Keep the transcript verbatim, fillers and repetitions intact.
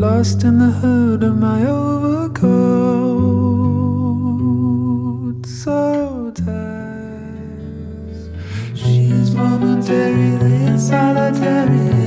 lost in the hood of my overcoat, so tight. She's momentarily and solitarily